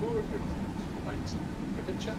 coworkers, like a chat.